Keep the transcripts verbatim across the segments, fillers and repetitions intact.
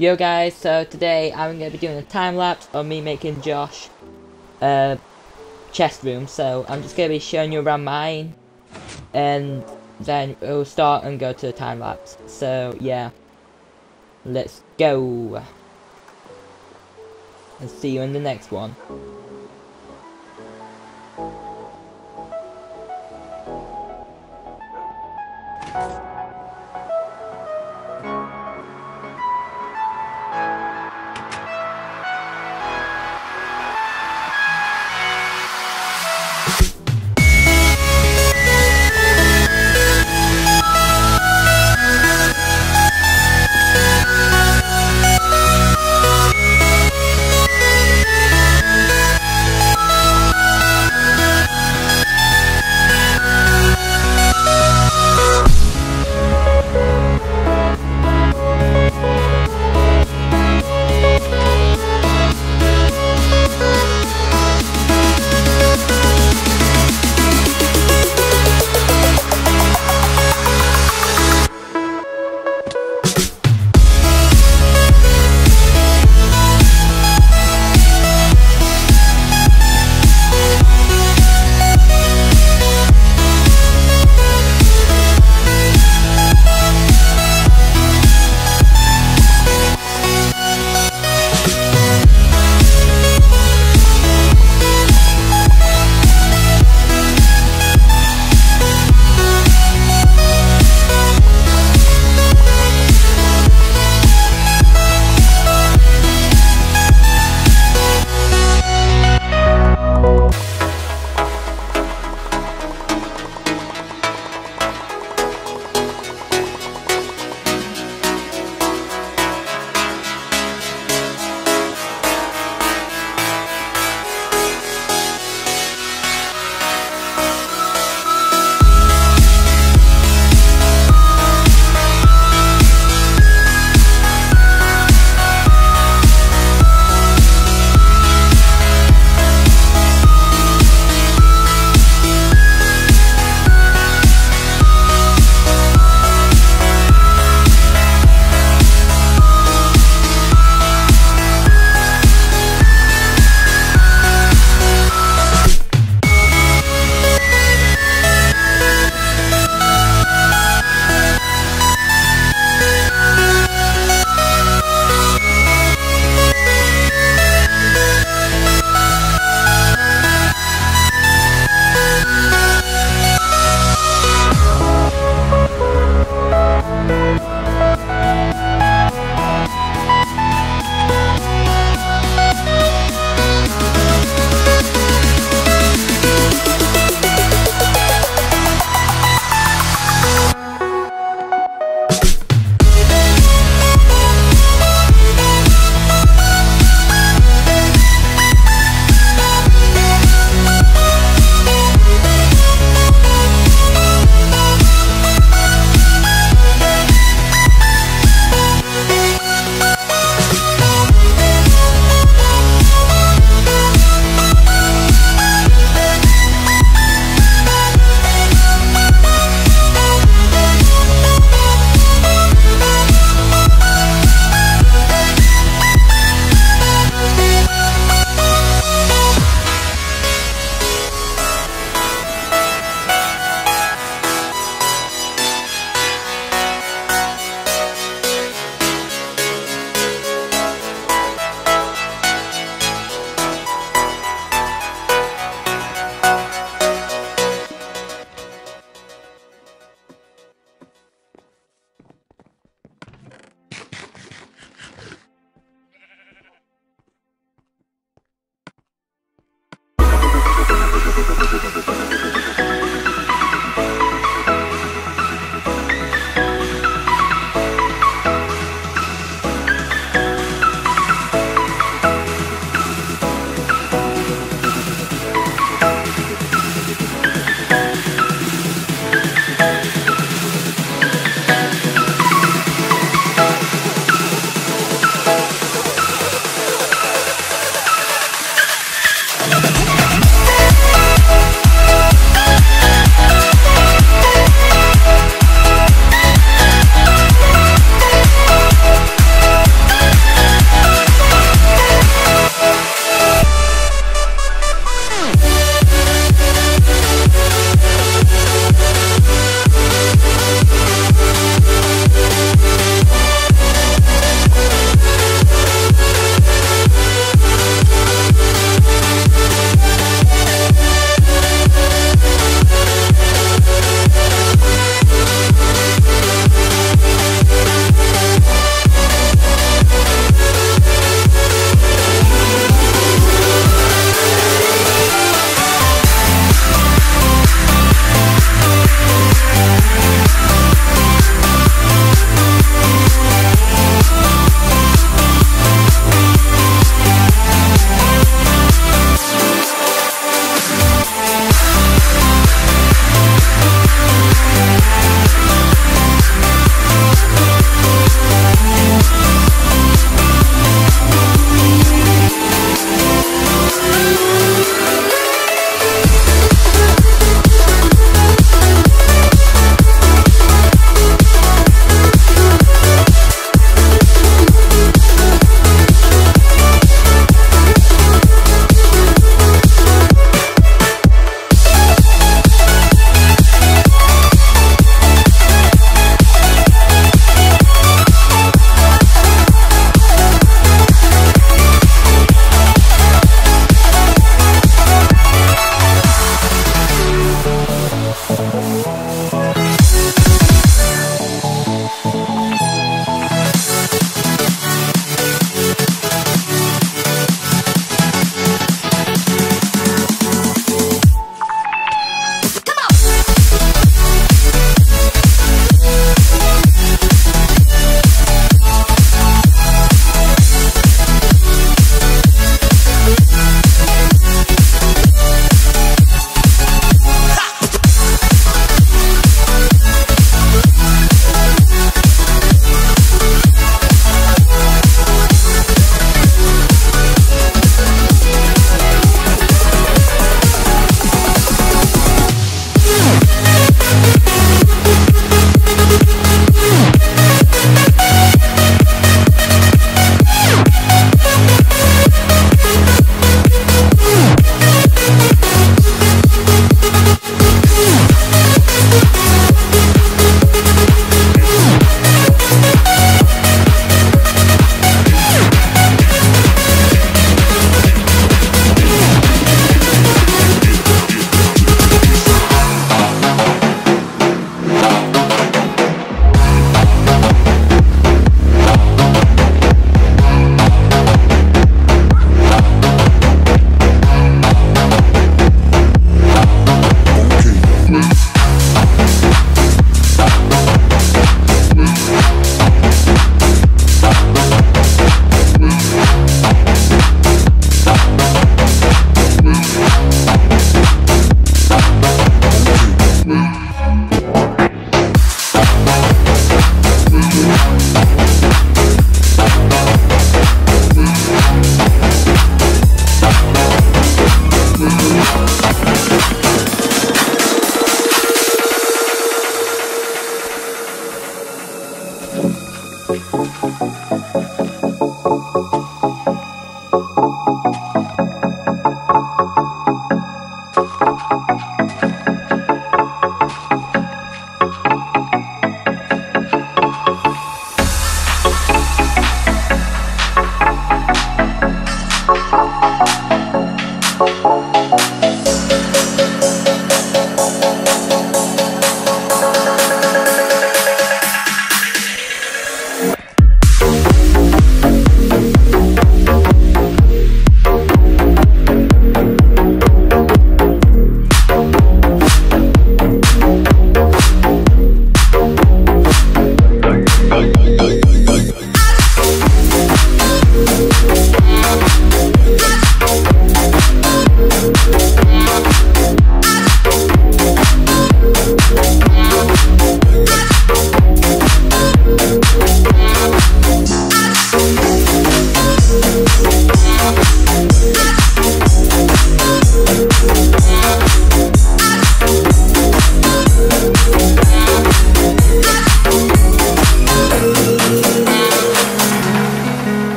Yo guys, so today I'm going to be doing a time lapse of me making Josh uh, chest room, so I'm just going to be showing you around mine and then we'll start and go to the time lapse. So yeah, let's go and see you in the next one.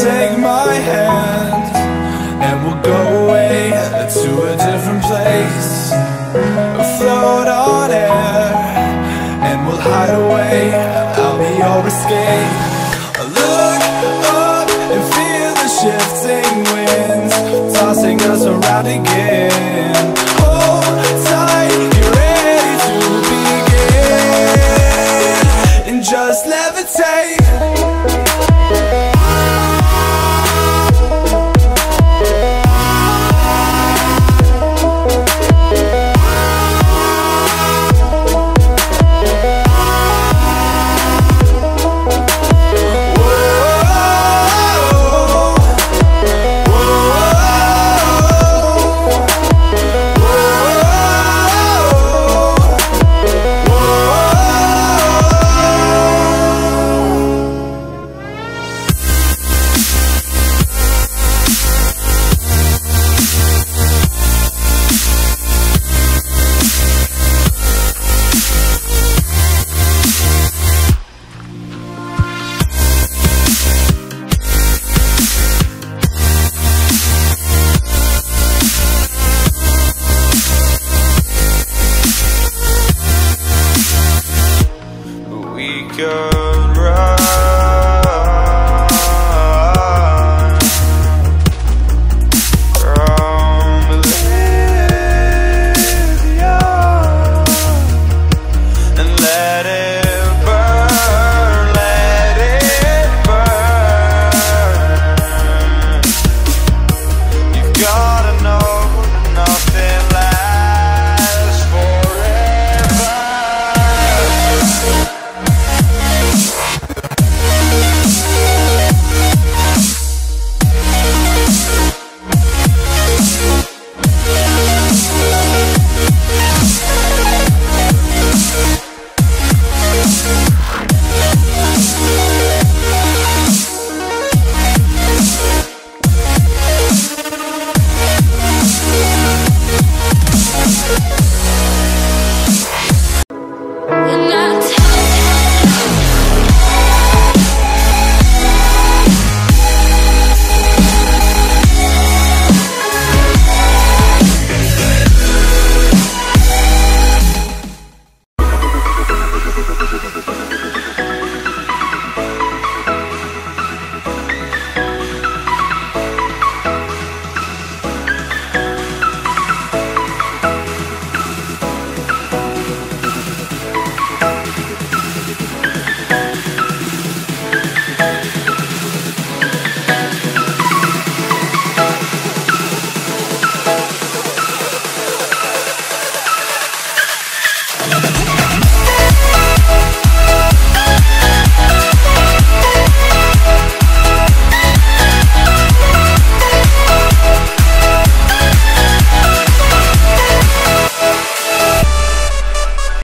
Take my hand and we'll go away to a different place, afloat on air, and we'll hide away. I'll be your escape. I look up and feel the shifting winds tossing us around again.